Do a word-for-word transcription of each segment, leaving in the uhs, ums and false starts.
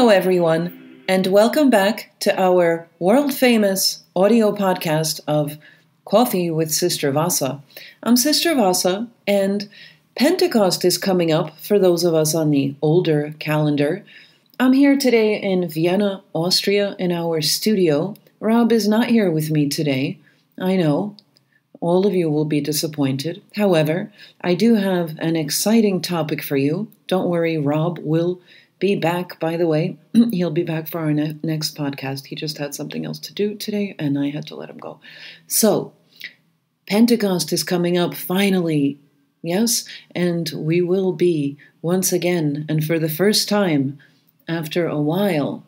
Hello everyone, and welcome back to our world-famous audio podcast of Coffee with Sister Vassa. I'm Sister Vassa, and Pentecost is coming up for those of us on the older calendar. I'm here today in Vienna, Austria, in our studio. Rob is not here with me today. I know, all of you will be disappointed. However, I do have an exciting topic for you. Don't worry, Rob will be back, by the way. He'll be back for our ne next podcast. He just had something else to do today, and I had to let him go. So, Pentecost is coming up, finally, yes? And we will be, once again, and for the first time, after a while,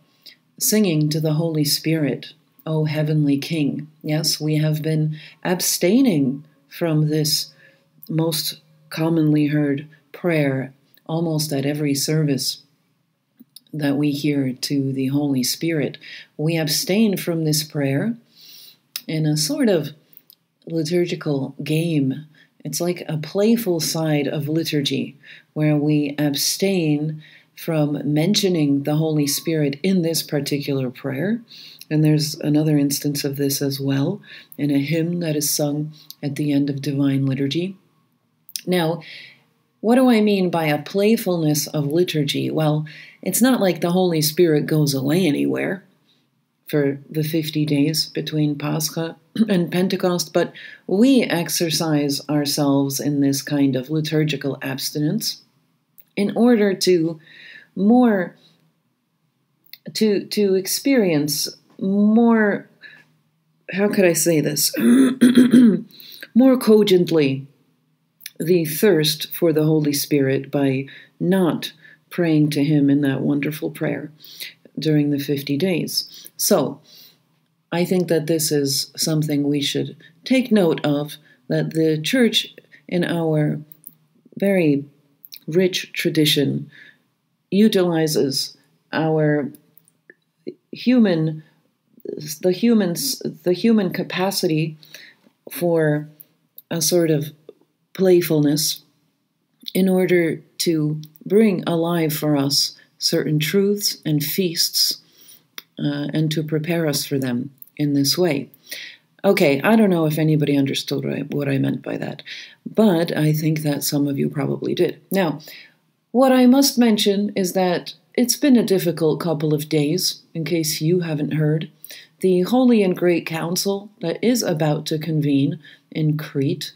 singing to the Holy Spirit, O Heavenly King. Yes, we have been abstaining from this most commonly heard prayer almost at every service that we hear to the Holy Spirit. We abstain from this prayer in a sort of liturgical game. It's like a playful side of liturgy where we abstain from mentioning the Holy Spirit in this particular prayer. And there's another instance of this as well in a hymn that is sung at the end of Divine Liturgy. Now, what do I mean by a playfulness of liturgy? Well, it's not like the Holy Spirit goes away anywhere for the fifty days between Pascha and Pentecost, but we exercise ourselves in this kind of liturgical abstinence in order to more to to experience more, how could I say this, more cogently the thirst for the Holy Spirit by not praying to Him in that wonderful prayer during the fifty days. So, I think that this is something we should take note of, that the Church, in our very rich tradition, utilizes our human, the humans, the human capacity for a sort of playfulness in order to bring alive for us certain truths and feasts uh, and to prepare us for them in this way. Okay, I don't know if anybody understood what I, what I meant by that, but I think that some of you probably did. Now, what I must mention is that it's been a difficult couple of days, in case you haven't heard. The Holy and Great Council that is about to convene in Crete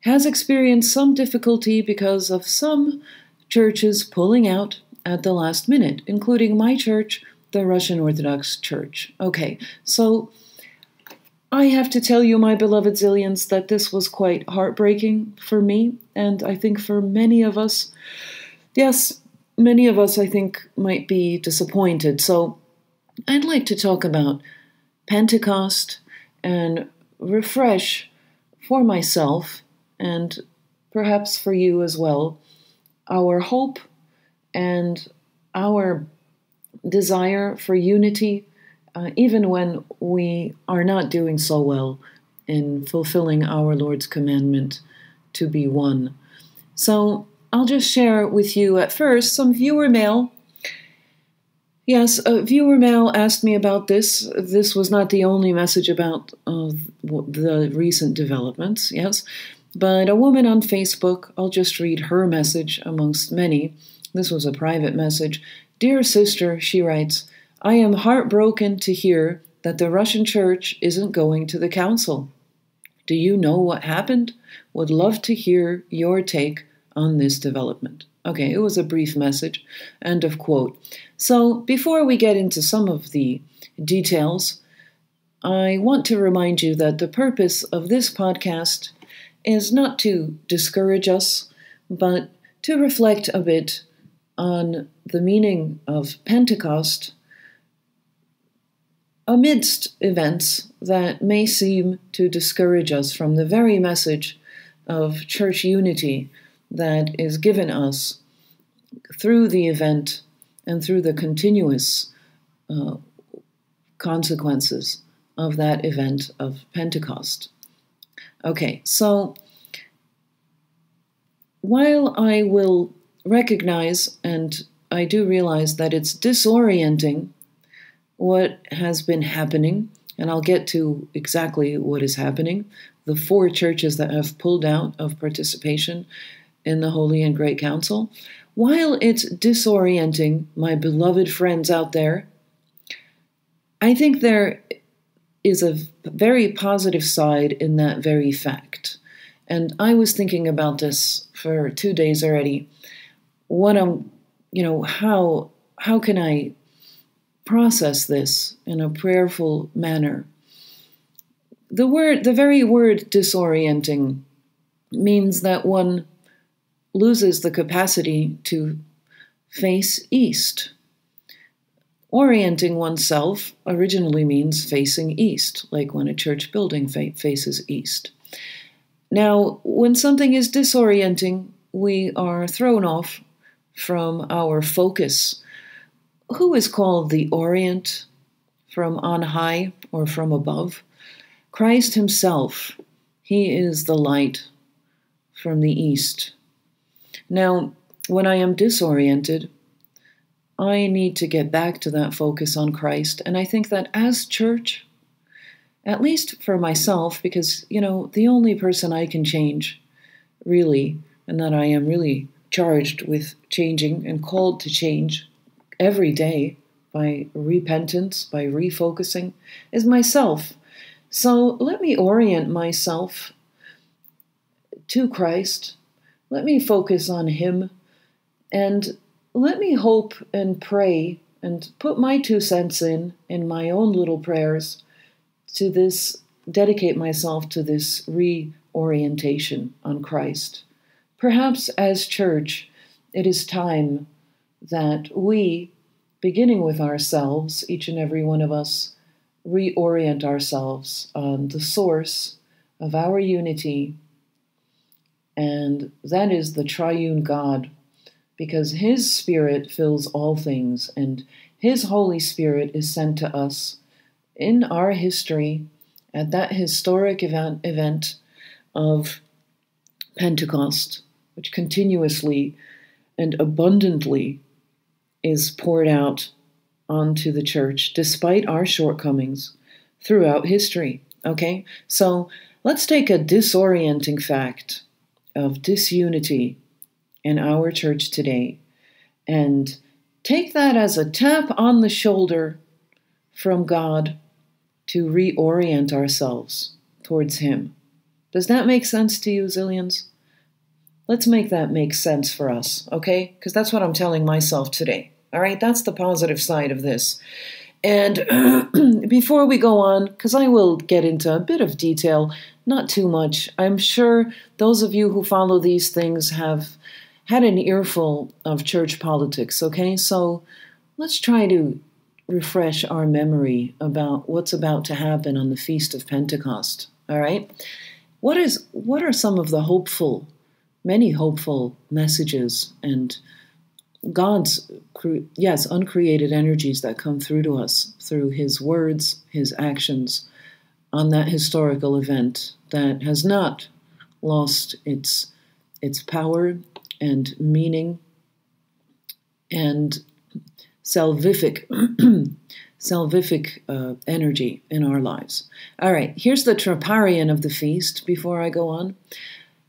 has experienced some difficulty because of some churches pulling out at the last minute, including my church, the Russian Orthodox Church. Okay, so I have to tell you, my beloved zillions, that this was quite heartbreaking for me, and I think for many of us. Yes, many of us, I think, might be disappointed. So I'd like to talk about Pentecost and refresh for myself, and perhaps for you as well, our hope and our desire for unity, uh, even when we are not doing so well in fulfilling our Lord's commandment to be one. So I'll just share with you at first some viewer mail. Yes, a viewer mail asked me about this. This was not the only message about uh, the recent developments, yes. But a woman on Facebook, I'll just read her message amongst many. This was a private message. Dear sister, she writes, I am heartbroken to hear that the Russian Church isn't going to the council. Do you know what happened? Would love to hear your take on this development. Okay, it was a brief message. End of quote. So before we get into some of the details, I want to remind you that the purpose of this podcast is not to discourage us, but to reflect a bit on the meaning of Pentecost amidst events that may seem to discourage us from the very message of church unity that is given us through the event and through the continuous uh, consequences of that event of Pentecost. Okay, so while I will recognize and I do realize that it's disorienting what has been happening, and I'll get to exactly what is happening. The four churches that have pulled out of participation in the Holy and Great Council. While it's disorienting my beloved friends out there, I think there is a very positive side in that very fact. And I was thinking about this for two days already. What I'm, you know, how, how can I process this in a prayerful manner? The word, the very word disorienting means that one loses the capacity to face east. Orienting oneself originally means facing east, like when a church building faces east. Now, when something is disorienting, we are thrown off from our focus. Who is called the Orient from on high or from above? Christ himself. He is the light from the east. Now, when I am disoriented, I need to get back to that focus on Christ. And I think that as church, at least for myself, because, you know, the only person I can change, really, and that I am really charged with changing and called to change every day by repentance, by refocusing, is myself. So let me orient myself to Christ. Let me focus on him, and let me hope and pray and put my two cents in, in my own little prayers, to this, dedicate myself to this reorientation on Christ. Perhaps as church, it is time that we, beginning with ourselves, each and every one of us, reorient ourselves on the source of our unity, and that is the triune God, because his Spirit fills all things, and his Holy Spirit is sent to us in our history at that historic event, event of Pentecost, which continuously and abundantly is poured out onto the church, despite our shortcomings throughout history. Okay, so let's take a disorienting fact of disunity in our church today, and take that as a tap on the shoulder from God to reorient ourselves towards him. Does that make sense to you, zillions? Let's make that make sense for us, okay? Because that's what I'm telling myself today, all right? That's the positive side of this. And before we go on, because I will get into a bit of detail, not too much. I'm sure those of you who follow these things have had an earful of church politics, okay? So let's try to refresh our memory about what's about to happen on the Feast of Pentecost, all right? What is, what are some of the hopeful, many hopeful messages and God's, yes, uncreated energies that come through to us through his words, his actions on that historical event that has not lost its, its power and meaning and salvific, salvific uh, energy in our lives. All right, here's the troparion of the feast before I go on.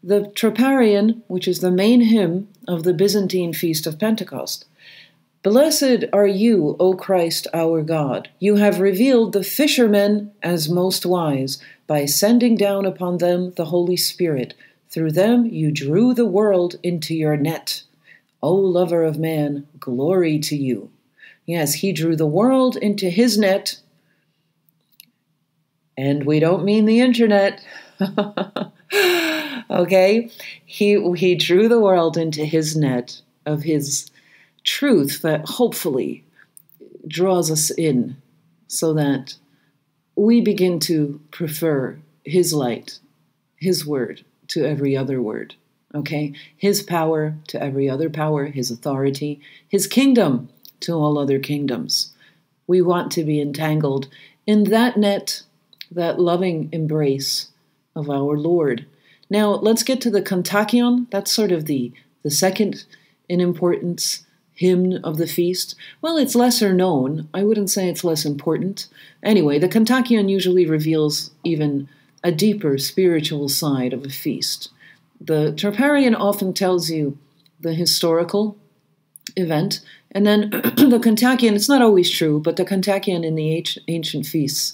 The troparion, which is the main hymn of the Byzantine Feast of Pentecost. Blessed are you, O Christ our God. You have revealed the fishermen as most wise by sending down upon them the Holy Spirit. Through them you drew the world into your net. O lover of man, glory to you. Yes, he drew the world into his net. And we don't mean the internet. Okay, he, he drew the world into his net of his truth that hopefully draws us in so that we begin to prefer his light, his word to every other word, okay? His power to every other power, his authority, his kingdom to all other kingdoms. We want to be entangled in that net, that loving embrace of our Lord. Now, let's get to the kontakion. That's sort of the, the second in importance hymn of the feast? Well, it's lesser known. I wouldn't say it's less important. Anyway, the Kentakion usually reveals even a deeper spiritual side of a feast. The Troparion often tells you the historical event, and then the Kentakion, it's not always true, but the Kentakion in the ancient feasts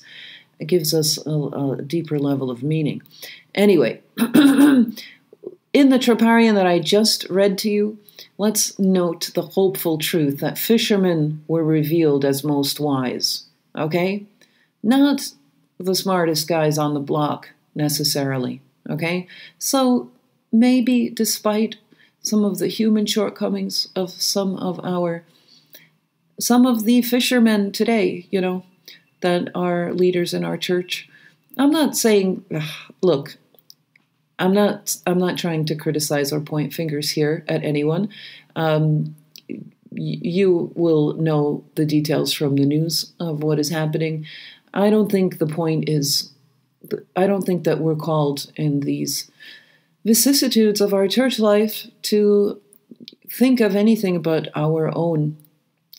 gives us a, a deeper level of meaning. Anyway, in the Troparion that I just read to you, let's note the hopeful truth that fishermen were revealed as most wise, okay? Not the smartest guys on the block, necessarily, okay? So maybe despite some of the human shortcomings of some of our, some of the fishermen today, you know, that are leaders in our church. I'm not saying, ugh, look, I'm not, I'm not trying to criticize or point fingers here at anyone. Um, you will know the details from the news of what is happening. I don't think the point is, I don't think that we're called in these vicissitudes of our church life to think of anything but our own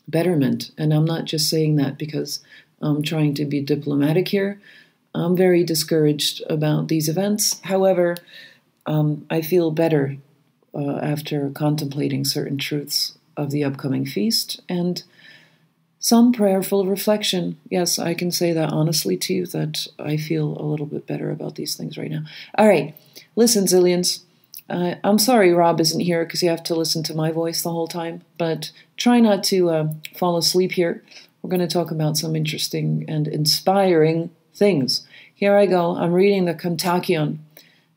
betterment. And I'm not just saying that because I'm trying to be diplomatic here. I'm very discouraged about these events. However, um, I feel better uh, after contemplating certain truths of the upcoming feast and some prayerful reflection. Yes, I can say that honestly to you, that I feel a little bit better about these things right now. All right. Listen, zillions, uh, I'm sorry Rob isn't here because you have to listen to my voice the whole time, but try not to uh, fall asleep here. We're going to talk about some interesting and inspiring things. Here I go. I'm reading the Kentakion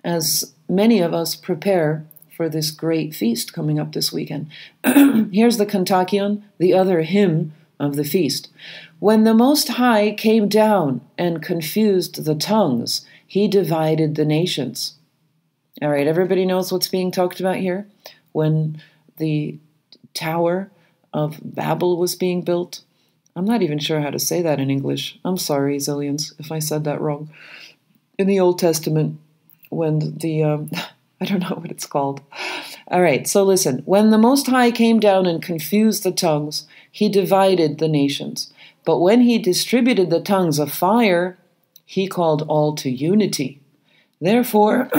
as many of us prepare for this great feast coming up this weekend. Here's the Kentakion, the other hymn of the feast. When the Most High came down and confused the tongues, he divided the nations. All right, everybody knows what's being talked about here. When the Tower of Babel was being built. I'm not even sure how to say that in English. I'm sorry, zillions, if I said that wrong. In the Old Testament, when the, um, I don't know what it's called. All right, so listen. When the Most High came down and confused the tongues, he divided the nations. But when he distributed the tongues of fire, he called all to unity. Therefore,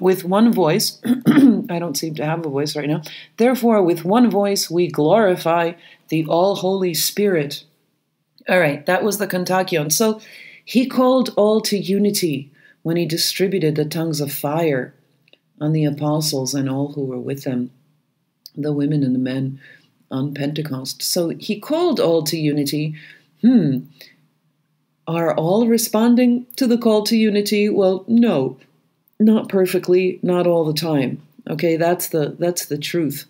with one voice, I don't seem to have a voice right now. Therefore, with one voice, we glorify the all-holy Spirit. All right, that was the Kentakion. So he called all to unity when he distributed the tongues of fire on the apostles and all who were with them, the women and the men on Pentecost. So he called all to unity. Hmm. Are all responding to the call to unity? Well, no, not perfectly, not all the time. Okay, that's the, that's the truth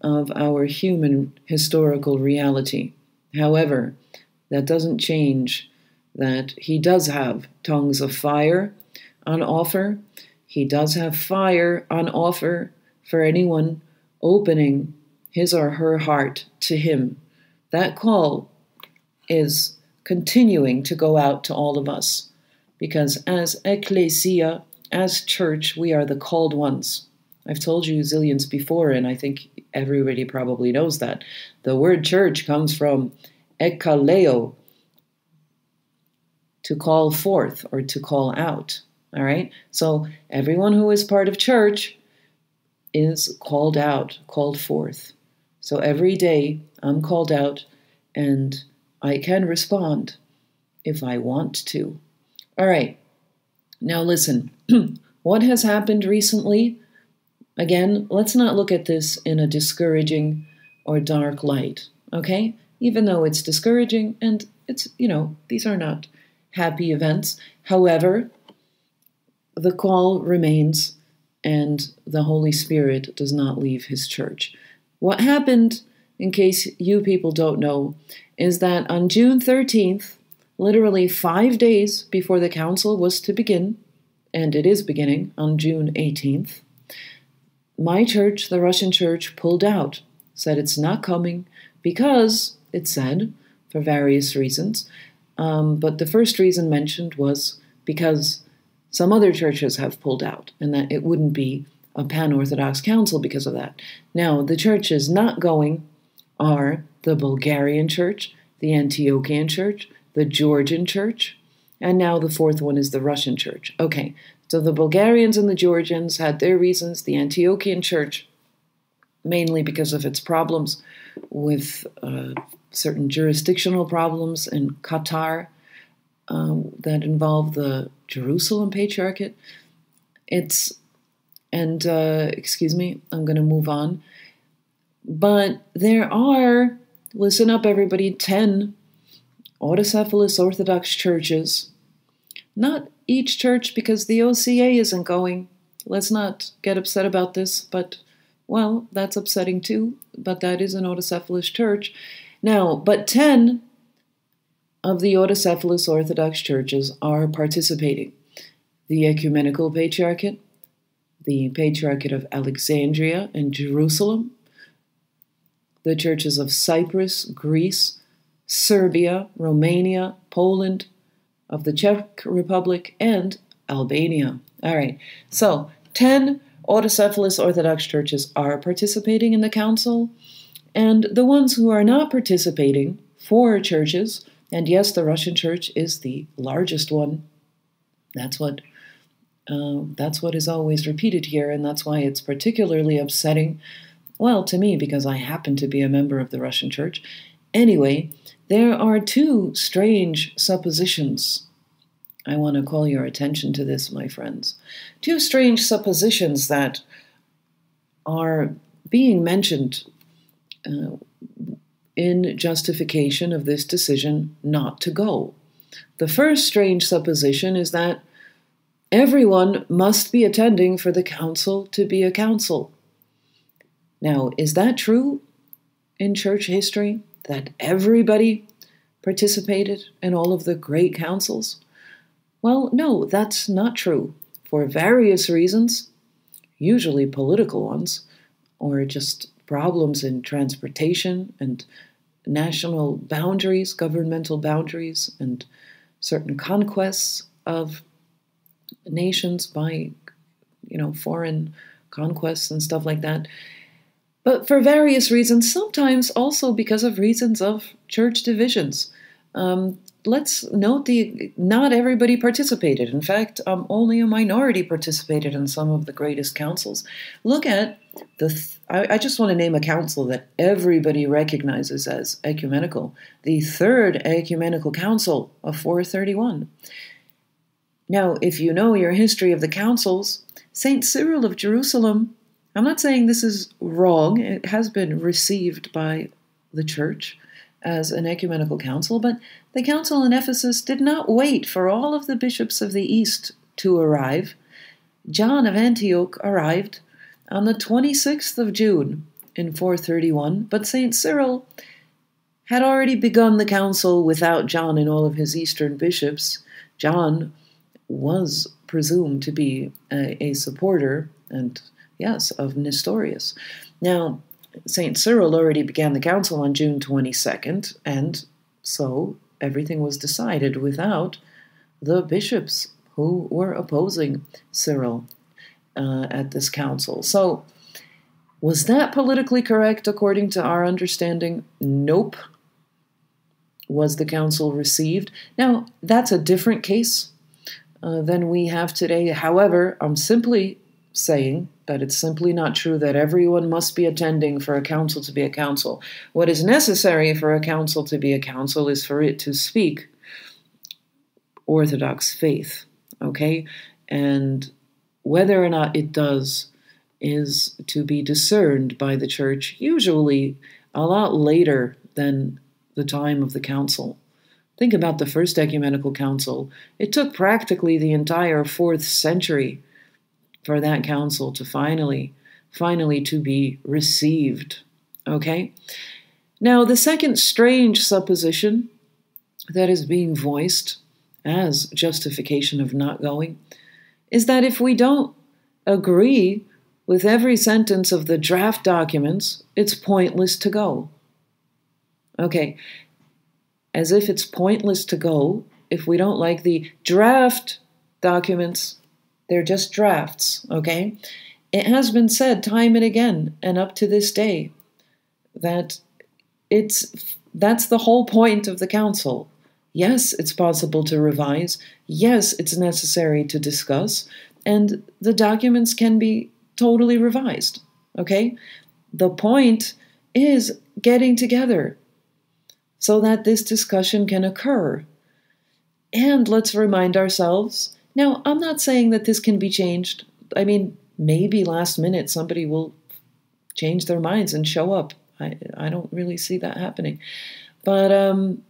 of our human historical reality. However, that doesn't change that he does have tongues of fire on offer. He does have fire on offer for anyone opening his or her heart to him. That call is continuing to go out to all of us, because as ecclesia, as church, we are the called ones. I've told you zillions before, and I think everybody probably knows that. The word church comes from ekkaleo, to call forth or to call out, all right? So everyone who is part of church is called out, called forth. So every day I'm called out, and I can respond if I want to. All right, now listen. What has happened recently? Again, let's not look at this in a discouraging or dark light, okay? Even though it's discouraging and it's, you know, these are not happy events. However, the call remains and the Holy Spirit does not leave his church. What happened, in case you people don't know, is that on June thirteenth, literally five days before the council was to begin, and it is beginning on June eighteenth, my church, the Russian church, pulled out, said it's not coming because, it said, for various reasons, um, but the first reason mentioned was because some other churches have pulled out and that it wouldn't be a pan-Orthodox council because of that. Now, the church is not going are the Bulgarian Church, the Antiochian Church, the Georgian Church, and now the fourth one is the Russian Church. Okay, so the Bulgarians and the Georgians had their reasons. The Antiochian Church, mainly because of its problems with uh, certain jurisdictional problems in Qatar um, that involved the Jerusalem Patriarchate. It's, and uh, excuse me, I'm going to move on. But there are, listen up everybody, ten autocephalous Orthodox churches. Not each church, because the O C A isn't going. Let's not get upset about this, but, well, that's upsetting too, but that is an autocephalous church. Now, but ten of the autocephalous Orthodox churches are participating. The Ecumenical Patriarchate, the Patriarchate of Alexandria and Jerusalem, the churches of Cyprus, Greece, Serbia, Romania, Poland, of the Czech Republic, and Albania. All right, so ten autocephalous Orthodox churches are participating in the council, and the ones who are not participating, four churches, and yes, the Russian Church is the largest one. That's what, uh, that's what is always repeated here, and that's why it's particularly upsetting. Well, to me, because I happen to be a member of the Russian Church. Anyway, there are two strange suppositions. I want to call your attention to this, my friends. Two strange suppositions that are being mentioned uh, in justification of this decision not to go. The first strange supposition is that everyone must be attending for the council to be a council. Now, is that true in church history, that everybody participated in all of the great councils? Well, no, that's not true, for various reasons, usually political ones, or just problems in transportation and national boundaries, governmental boundaries, and certain conquests of nations by, you know, foreign conquests and stuff like that. But for various reasons, sometimes also because of reasons of church divisions. Um, let's note the not everybody participated. In fact, um, only a minority participated in some of the greatest councils. Look at the, th I, I just want to name a council that everybody recognizes as ecumenical, the Third Ecumenical Council of four thirty-one. Now, if you know your history of the councils, Saint Cyril of Jerusalem, I'm not saying this is wrong, it has been received by the church as an ecumenical council, but the council in Ephesus did not wait for all of the bishops of the East to arrive. John of Antioch arrived on the twenty-sixth of June in four thirty-one, but Saint Cyril had already begun the council without John and all of his Eastern bishops. John was presumed to be a, a supporter and yes, of Nestorius. Now, Saint Cyril already began the council on June twenty-second, and so everything was decided without the bishops who were opposing Cyril uh, at this council. So, was that politically correct according to our understanding? Nope. Was the council received? Now, that's a different case uh, than we have today. However, I'm simply saying that it's simply not true that everyone must be attending for a council to be a council. What is necessary for a council to be a council is for it to speak Orthodox faith, okay? And whether or not it does is to be discerned by the church, usually a lot later than the time of the council. Think about the First Ecumenical Council. It took practically the entire fourth century for that council to finally, finally to be received, okay? Now, the second strange supposition that is being voiced as justification of not going is that if we don't agree with every sentence of the draft documents, it's pointless to go. Okay, as if it's pointless to go if we don't like the draft documents. They're just drafts, okay? It has been said time and again, and up to this day, that it's that's the whole point of the council. Yes, it's possible to revise. Yes, it's necessary to discuss. And the documents can be totally revised, okay? The point is getting together so that this discussion can occur. And let's remind ourselves, now, I'm not saying that this can be changed. I mean, maybe last minute somebody will change their minds and show up. I, I don't really see that happening. But, um,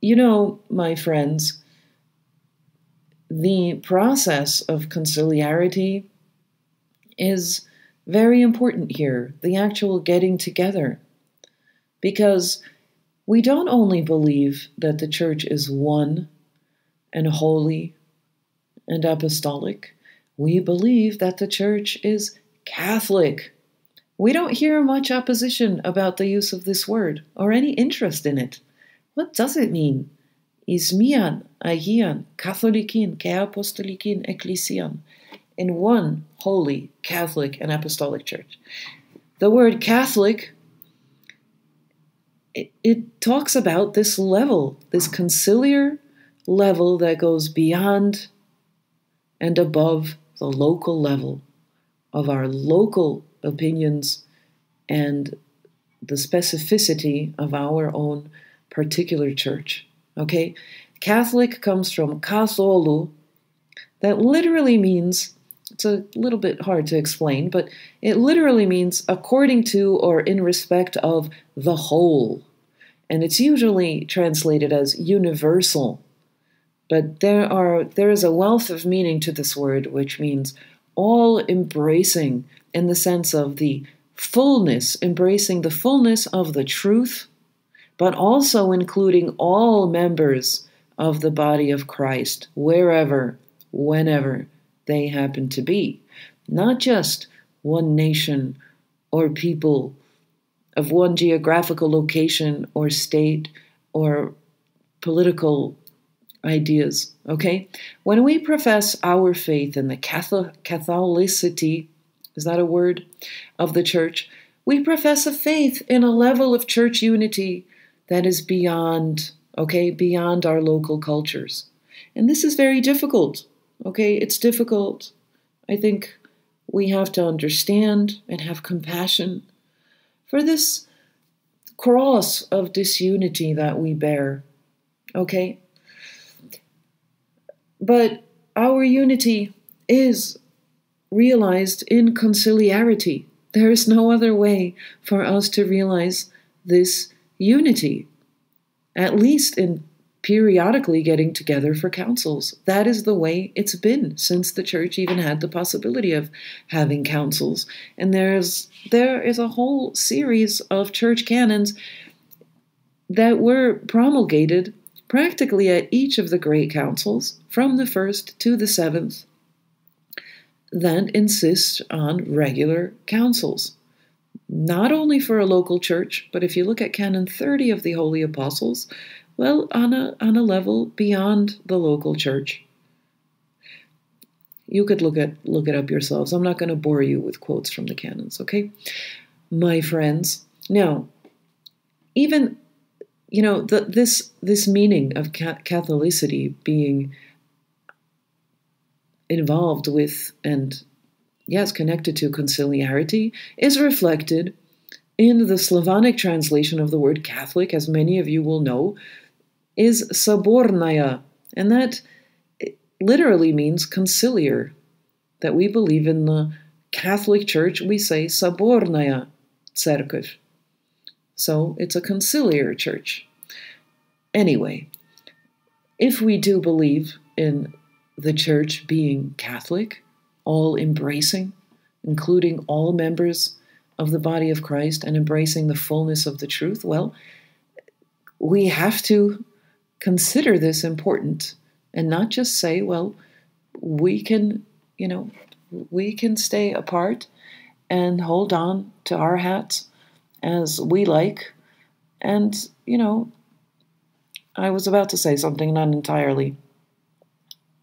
you know, my friends, the process of conciliarity is very important here, the actual getting together, because we don't only believe that the Church is one and holy and apostolic, we believe that the Church is Catholic. We don't hear much opposition about the use of this word or any interest in it. What does it mean? Ismian, agian, Catholikin, ke apostolikin, ecclesian, in one holy, Catholic, and apostolic Church. The word Catholic, it, it talks about this level, this conciliar level that goes beyond and above the local level of our local opinions and the specificity of our own particular church. Okay? Catholic comes from katholu, that literally means, it's a little bit hard to explain, but it literally means according to or in respect of the whole. And it's usually translated as universal. But there are there is a wealth of meaning to this word, which means all embracing in the sense of the fullness, embracing the fullness of the truth, but also including all members of the body of Christ, wherever, whenever they happen to be. Not just one nation or people of one geographical location or state or political ideas, okay? When we profess our faith in the Catholicity, is that a word, of the Church, we profess a faith in a level of church unity that is beyond, okay, beyond our local cultures. And this is very difficult, okay? It's difficult. I think we have to understand and have compassion for this cross of disunity that we bear, okay? But our unity is realized in conciliarity. There is no other way for us to realize this unity, at least in periodically getting together for councils. That is the way it's been since the Church even had the possibility of having councils. And there's, there is a whole series of church canons that were promulgated practically at each of the great councils, from the first to the seventh, that insist on regular councils. Not only for a local church, but if you look at Canon thirty of the Holy Apostles, well, on a, on a level beyond the local church. You could look at look it up yourselves. I'm not going to bore you with quotes from the canons, okay? My friends, now, even... You know, the, this this meaning of Catholicity being involved with and, yes, connected to conciliarity is reflected in the Slavonic translation of the word Catholic, as many of you will know, is Sabornaya, and that literally means conciliar, that we believe in the Catholic Church, we say Sabornaya Cerkev. So it's a conciliar church. Anyway, if we do believe in the Church being Catholic, all-embracing, including all members of the body of Christ and embracing the fullness of the truth, well, we have to consider this important and not just say, well, we can, you know, we can stay apart and hold on to our hats as we like. And, you know, I was about to say something not entirely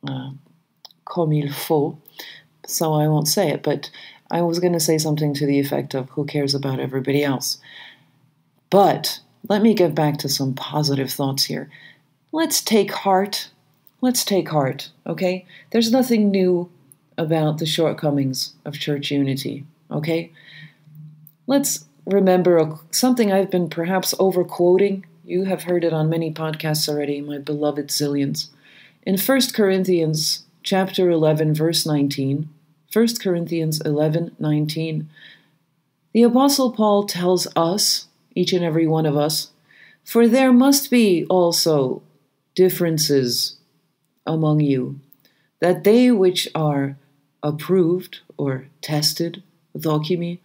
uh, comme il faut, so I won't say it, but I was going to say something to the effect of, who cares about everybody else? But let me get back to some positive thoughts here. Let's take heart. Let's take heart, okay? There's nothing new about the shortcomings of church unity, okay? Let's remember something I've been perhaps overquoting. You have heard it on many podcasts already, my beloved zillions. In First Corinthians chapter eleven, verse nineteen, First Corinthians eleven nineteen, the Apostle Paul tells us, each and every one of us, for there must be also differences among you, that they which are approved or tested, dokimi,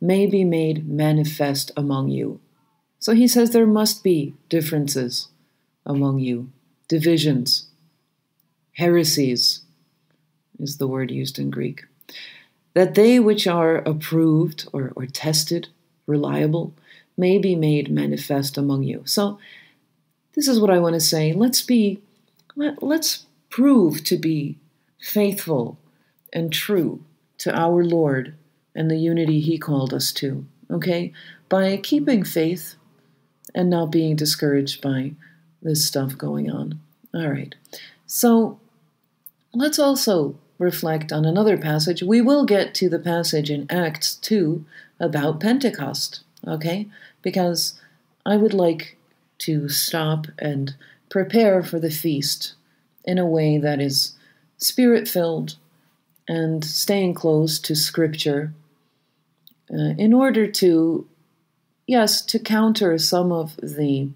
may be made manifest among you. So he says there must be differences among you, divisions, heresies is the word used in Greek, that they which are approved or, or tested, reliable, may be made manifest among you. So this is what I want to say. Let's be, let, let's prove to be faithful and true to our Lord and the unity he called us to, okay? By keeping faith and not being discouraged by this stuff going on. All right. So let's also reflect on another passage. We will get to the passage in Acts two about Pentecost. Okay, because I would like to stop and prepare for the feast in a way that is spirit-filled and staying close to Scripture uh, in order to, yes, to counter some of the,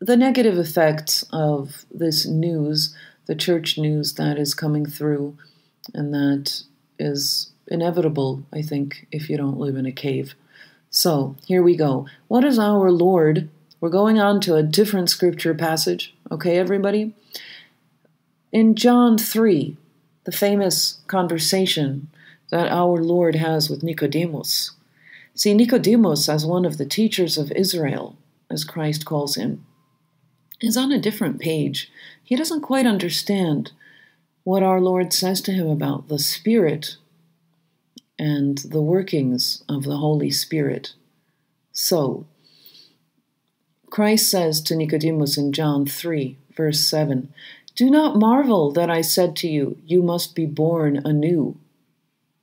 the negative effects of this news, the church news that is coming through and that is inevitable, I think, if you don't live in a cave. So, here we go. What is our Lord? We're going on to a different scripture passage, okay, everybody? In John three, the famous conversation that our Lord has with Nicodemus. See, Nicodemus, as one of the teachers of Israel, as Christ calls him, is on a different page. He doesn't quite understand what our Lord says to him about the Spirit and the workings of the Holy Spirit. So, Christ says to Nicodemus in John three, verse seven, do not marvel that I said to you, you must be born anew.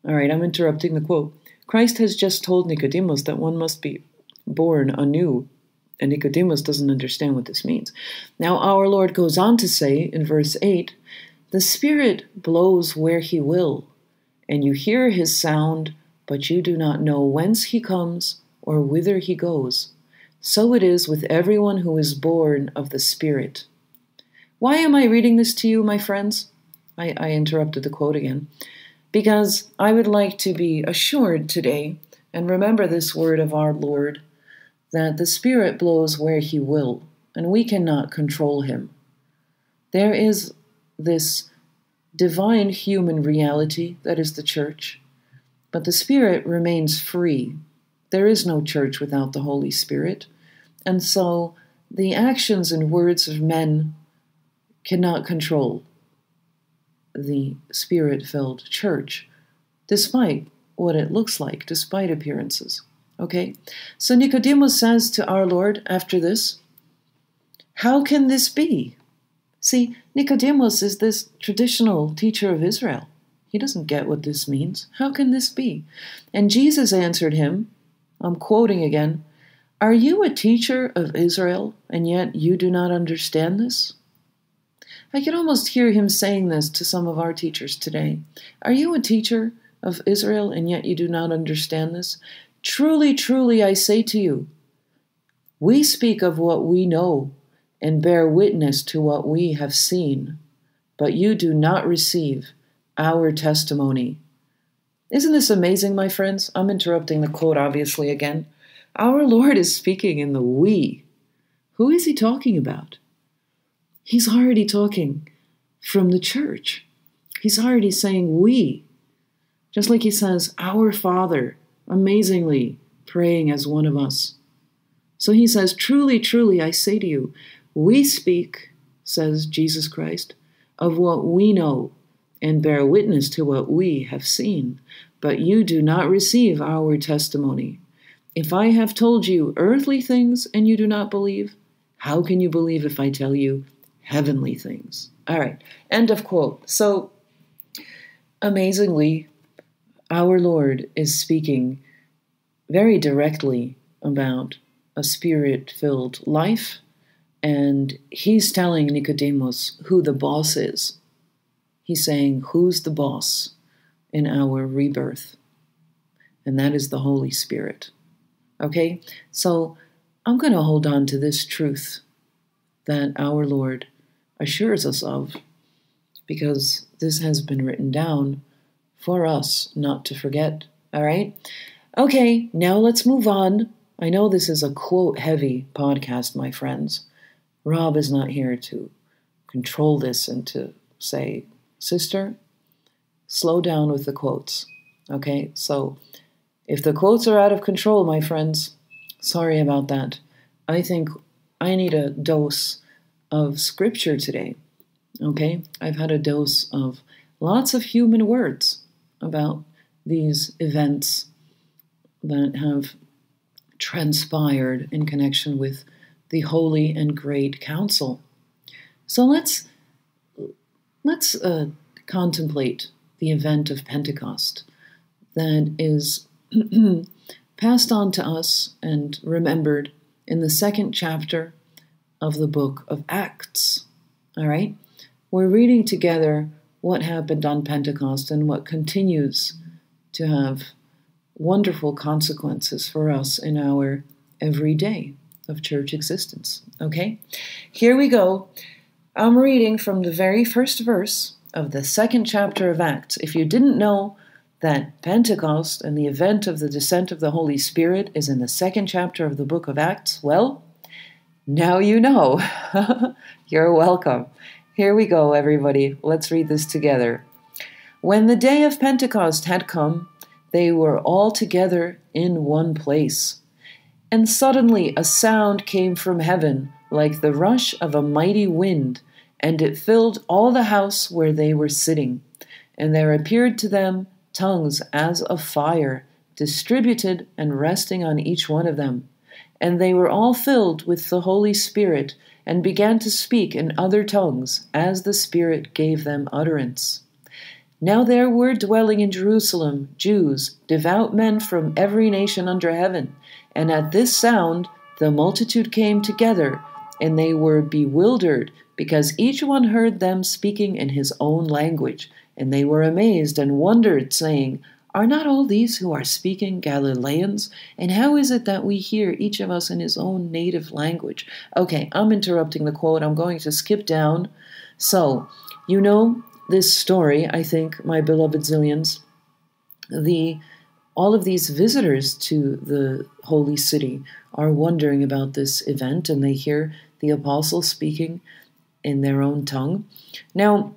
All right, I'm interrupting the quote. Christ has just told Nicodemus that one must be born anew, and Nicodemus doesn't understand what this means. Now, our Lord goes on to say in verse eight, the Spirit blows where he will, and you hear his sound, but you do not know whence he comes or whither he goes. So it is with everyone who is born of the Spirit. Why am I reading this to you, my friends? I, I interrupted the quote again. Because I would like to be assured today, and remember this word of our Lord, that the Spirit blows where he will, and we cannot control him. There is this divine human reality, that is the church, but the Spirit remains free. There is no church without the Holy Spirit, and so the actions and words of men cannot control the Spirit-filled church, despite what it looks like, despite appearances, okay? So Nicodemus says to our Lord after this, how can this be? See, Nicodemus is this traditional teacher of Israel. He doesn't get what this means. How can this be? And Jesus answered him, I'm quoting again, are you a teacher of Israel, and yet you do not understand this? I can almost hear him saying this to some of our teachers today. Are you a teacher of Israel, and yet you do not understand this? Truly, truly, I say to you, we speak of what we know, and bear witness to what we have seen, but you do not receive our testimony. Isn't this amazing, my friends? I'm interrupting the quote, obviously, again. Our Lord is speaking in the we. Who is he talking about? He's already talking from the church. He's already saying we. Just like he says, our Father, amazingly praying as one of us. So he says, truly, truly, I say to you, we speak, says Jesus Christ, of what we know and bear witness to what we have seen, but you do not receive our testimony. If I have told you earthly things and you do not believe, how can you believe if I tell you heavenly things? All right, end of quote. So, amazingly, our Lord is speaking very directly about a spirit-filled life, and he's telling Nicodemus who the boss is. He's saying, who's the boss in our rebirth? And that is the Holy Spirit. Okay, so I'm going to hold on to this truth that our Lord assures us of, because this has been written down for us not to forget. All right? Okay, now let's move on. I know this is a quote-heavy podcast, my friends. Rob is not here to control this and to say, sister, slow down with the quotes. Okay, so if the quotes are out of control, my friends, sorry about that. I think I need a dose of scripture today, okay? I've had a dose of lots of human words about these events that have transpired in connection with the Holy and Great Council. So let's, let's uh, contemplate the event of Pentecost that is passed on to us and remembered in the second chapter of the book of Acts. All right? We're reading together what happened on Pentecost and what continues to have wonderful consequences for us in our everyday of church existence. Okay? Here we go. I'm reading from the very first verse of the second chapter of Acts. If you didn't know that Pentecost and the event of the descent of the Holy Spirit is in the second chapter of the book of Acts, well, now you know. You're welcome. Here we go, everybody. Let's read this together. When the day of Pentecost had come, they were all together in one place. And suddenly a sound came from heaven, like the rush of a mighty wind, and it filled all the house where they were sitting. And there appeared to them tongues as of fire, distributed and resting on each one of them. And they were all filled with the Holy Spirit, and began to speak in other tongues, as the Spirit gave them utterance. Now there were dwelling in Jerusalem Jews, devout men from every nation under heaven. And at this sound the multitude came together, and they were bewildered, because each one heard them speaking in his own language. And they were amazed and wondered, saying, "Are not all these who are speaking Galileans? And how is it that we hear each of us in his own native language?" Okay, I'm interrupting the quote. I'm going to skip down. So, you know this story, I think, my beloved zillions. The, all of these visitors to the holy city are wondering about this event, and they hear the apostles speaking in their own tongue. Now,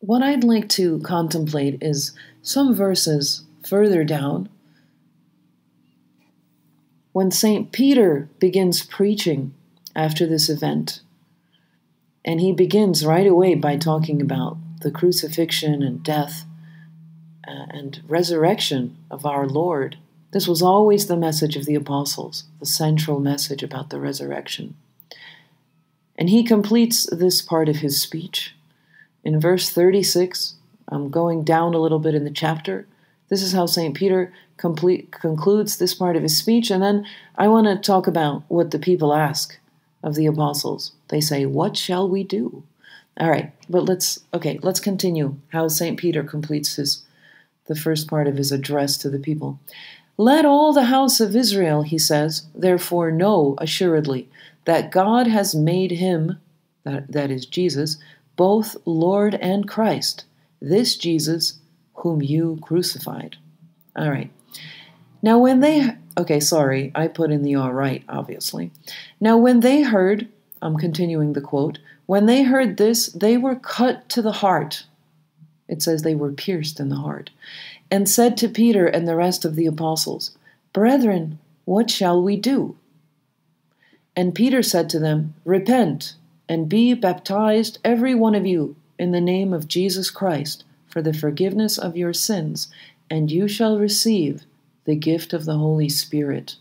what I'd like to contemplate is some verses further down when Saint Peter begins preaching after this event. And he begins right away by talking about the crucifixion and death and resurrection of our Lord. This was always the message of the apostles, the central message about the resurrection. And he completes this part of his speech in verse thirty-six, I'm going down a little bit in the chapter. This is how Saint Peter complete, concludes this part of his speech. And then I want to talk about what the people ask of the apostles. They say, "What shall we do?" All right, but let's, okay, let's continue how Saint Peter completes his, the first part of his address to the people. "Let all the house of Israel," he says, "therefore know assuredly that God has made him," that, that is Jesus, "both Lord and Christ, this Jesus whom you crucified." All right. Now when they, okay, sorry, I put in the all right, obviously. "Now when they heard," I'm continuing the quote, "when they heard this, they were cut to the heart." It says they were pierced in the heart. "And said to Peter and the rest of the apostles, 'Brethren, what shall we do?' And Peter said to them, 'Repent, and be baptized every one of you in the name of Jesus Christ for the forgiveness of your sins, and you shall receive the gift of the Holy Spirit.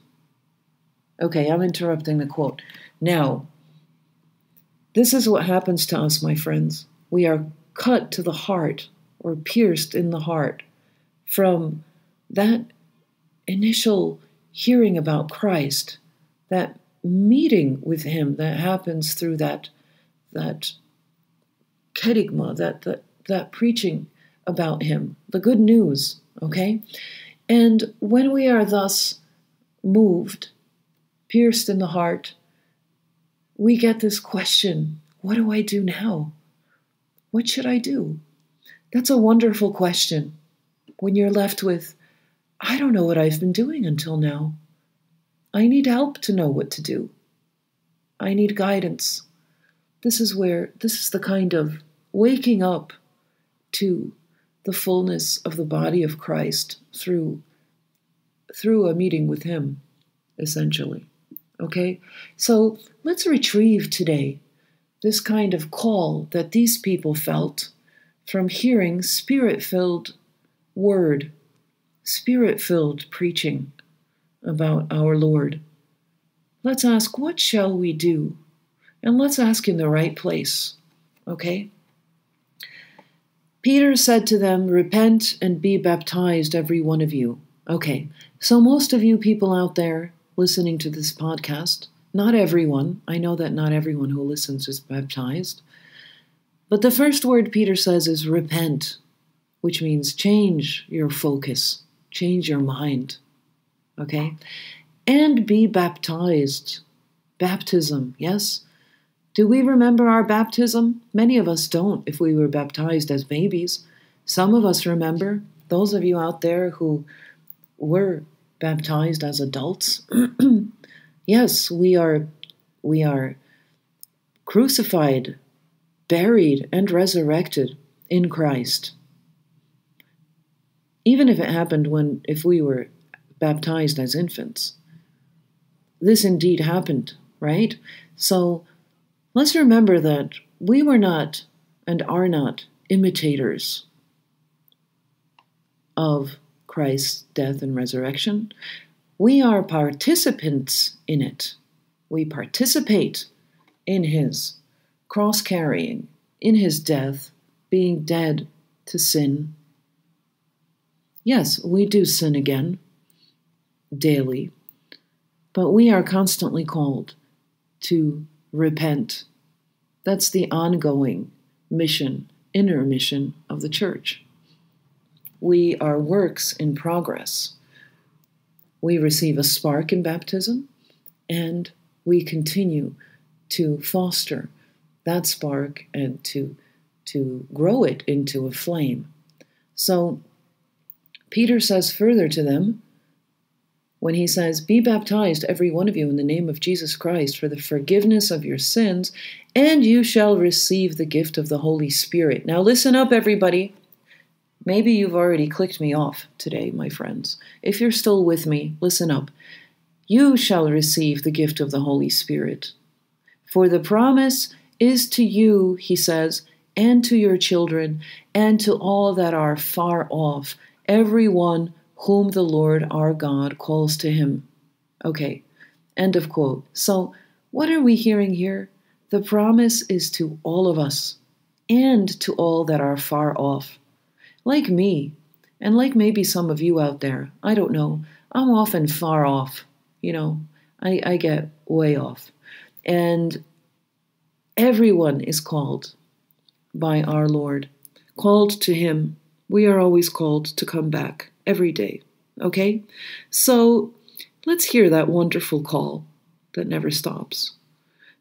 Okay, I'm interrupting the quote. Now, this is what happens to us, my friends. We are cut to the heart, or pierced in the heart, from that initial hearing about Christ, that meeting with him that happens through that that kerygma, that, that, that preaching about him, the good news, okay? And when we are thus moved, pierced in the heart, we get this question, what do I do now? What should I do? That's a wonderful question when you're left with, I don't know what I've been doing until now. I need help to know what to do. I need guidance. This is where, this is the kind of waking up to the fullness of the body of Christ through, through a meeting with him, essentially. Okay? So let's retrieve today this kind of call that these people felt from hearing spirit-filled word, spirit-filled preaching about our Lord. Let's ask, what shall we do? And let's ask in the right place, okay? Peter said to them, repent and be baptized, every one of you. Okay, so most of you people out there listening to this podcast, not everyone, I know that not everyone who listens is baptized, but the first word Peter says is repent, which means change your focus, change your mind, okay? And be baptized. Baptism, yes? Do we remember our baptism? Many of us don't if we were baptized as babies. Some of us remember. Those of you out there who were baptized as adults, yes, we are, we are crucified, buried, and resurrected in Christ. Even if it happened when, if we were baptized as infants, this indeed happened, right? So, let's remember that we were not and are not imitators of Christ's death and resurrection. We are participants in it. We participate in his cross-carrying, in his death, being dead to sin. Yes, we do sin again daily, but we are constantly called to repent. That's the ongoing mission, inner mission of the church. We are works in progress. We receive a spark in baptism, and we continue to foster that spark and to, to grow it into a flame. So Peter says further to them, when he says, be baptized, every one of you, in the name of Jesus Christ, for the forgiveness of your sins, and you shall receive the gift of the Holy Spirit. Now listen up, everybody. Maybe you've already clicked me off today, my friends. If you're still with me, listen up. You shall receive the gift of the Holy Spirit. For the promise is to you, he says, and to your children, and to all that are far off, everyone whom the Lord our God calls to him. Okay, end of quote. So what are we hearing here? The promise is to all of us and to all that are far off. Like me, and like maybe some of you out there, I don't know, I'm often far off, you know, I, I get way off. And everyone is called by our Lord, called to him. We are always called to come back. Every day, okay? So let's hear that wonderful call that never stops.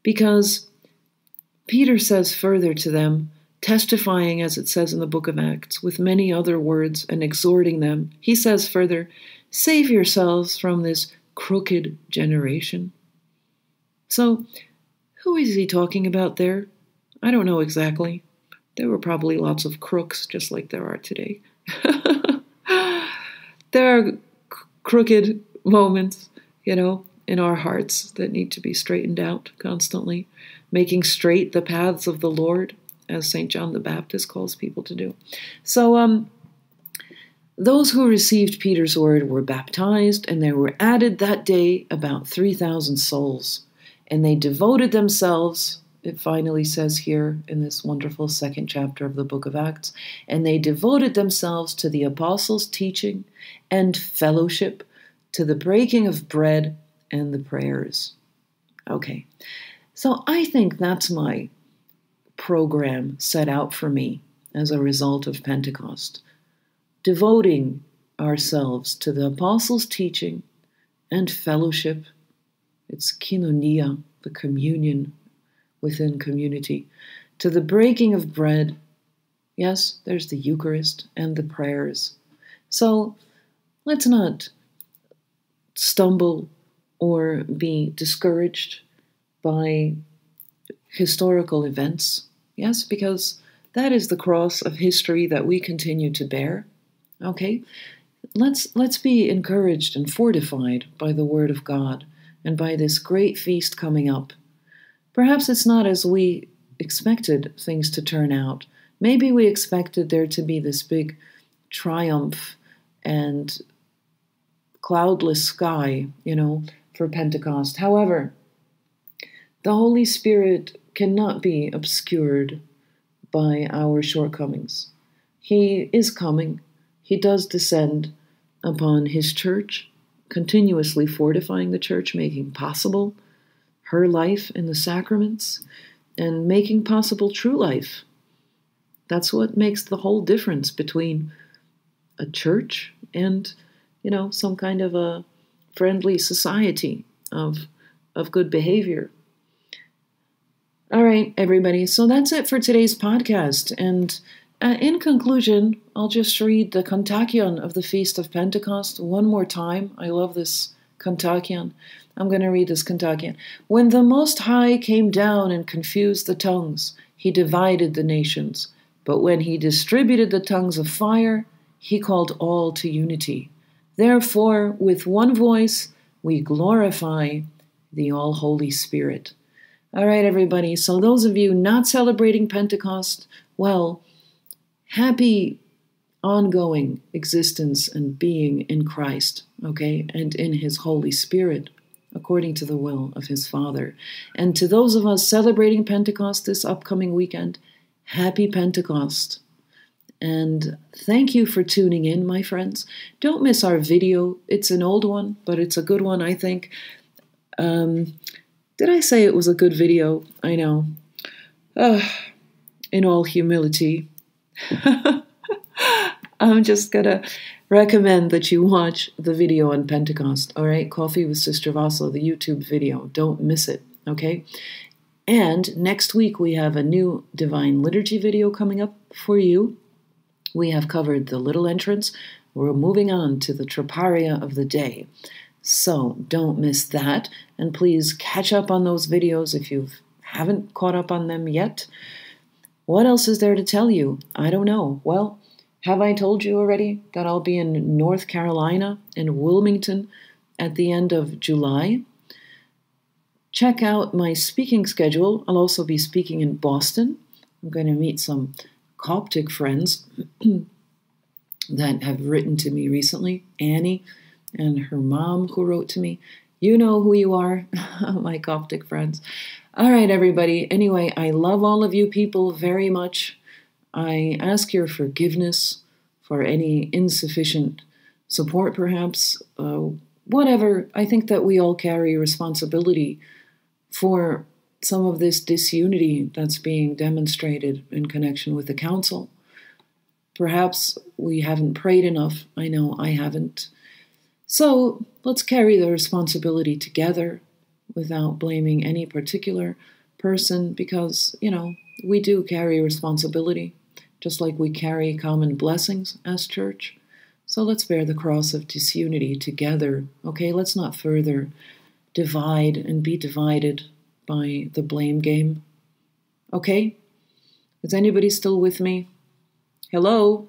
Because Peter says further to them, testifying, as it says in the book of Acts, with many other words and exhorting them, he says further, save yourselves from this crooked generation. So who is he talking about there? I don't know exactly. There were probably lots of crooks, just like there are today. There are crooked moments, you know, in our hearts that need to be straightened out constantly, making straight the paths of the Lord, as Saint John the Baptist calls people to do. So um, Those who received Peter's word were baptized, and there were added that day about three thousand souls. And they devoted themselves, it finally says here in this wonderful second chapter of the book of Acts, and they devoted themselves to the apostles' teaching and fellowship, to the breaking of bread and the prayers. Okay, so I think that's my program set out for me as a result of Pentecost. Devoting ourselves to the apostles' teaching and fellowship. It's koinonia, the communion within community. To the breaking of bread. Yes, there's the Eucharist and the prayers. So let's not stumble or be discouraged by historical events. Yes, because that is the cross of history that we continue to bear. Okay, let's, let's be encouraged and fortified by the Word of God and by this great feast coming up. Perhaps it's not as we expected things to turn out. Maybe we expected there to be this big triumph and cloudless sky, you know, for Pentecost. However, the Holy Spirit cannot be obscured by our shortcomings. He is coming. He does descend upon his church, continuously fortifying the church, making possible her life in the sacraments, and making possible true life. That's what makes the whole difference between a church and, you know, some kind of a friendly society of, of good behavior. All right, everybody. So that's it for today's podcast. And Uh, in conclusion, I'll just read the Kontakion of the Feast of Pentecost one more time. I love this Kontakion. I'm going to read this Kontakion. When the Most High came down and confused the tongues, he divided the nations. But when he distributed the tongues of fire, he called all to unity. Therefore, with one voice, we glorify the All-Holy Spirit. All right, everybody. So those of you not celebrating Pentecost, well, happy ongoing existence and being in Christ, okay, and in his Holy Spirit, according to the will of his Father. And to those of us celebrating Pentecost this upcoming weekend, happy Pentecost. And thank you for tuning in, my friends. Don't miss our video. It's an old one, but it's a good one, I think. Um, did I say it was a good video? I know. Uh, in all humility, I'm just going to recommend that you watch the video on Pentecost, all right? Coffee with Sister Vassa, the YouTube video. Don't miss it, okay? And next week we have a new Divine Liturgy video coming up for you. We have covered the little entrance. We're moving on to the Troparia of the day. So don't miss that. And please catch up on those videos if you haven't caught up on them yet. What else is there to tell you? I don't know. Well, have I told you already that I'll be in North Carolina, in Wilmington, at the end of July? Check out my speaking schedule. I'll also be speaking in Boston. I'm going to meet some Coptic friends that have written to me recently. Annie and her mom who wrote to me. You know who you are, my Coptic friends. All right, everybody. Anyway, I love all of you people very much. I ask your forgiveness for any insufficient support, perhaps. Uh, whatever. I think that we all carry responsibility for some of this disunity that's being demonstrated in connection with the council. Perhaps we haven't prayed enough. I know I haven't. So let's carry the responsibility together, without blaming any particular person, because, you know, we do carry responsibility, just like we carry common blessings as church. So let's bear the cross of disunity together, okay? Let's not further divide and be divided by the blame game, okay? Is anybody still with me? Hello?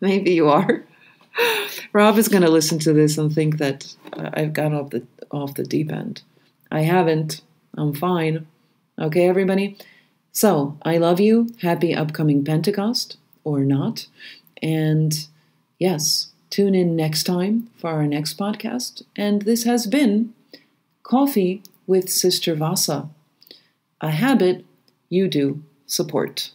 Maybe you are. Rob is going to listen to this and think that I've gone off the, off the deep end. I haven't. I'm fine. Okay, everybody? So, I love you. Happy upcoming Pentecost, or not. And Yes, tune in next time for our next podcast. And this has been Coffee with Sister Vassa, a habit you do support.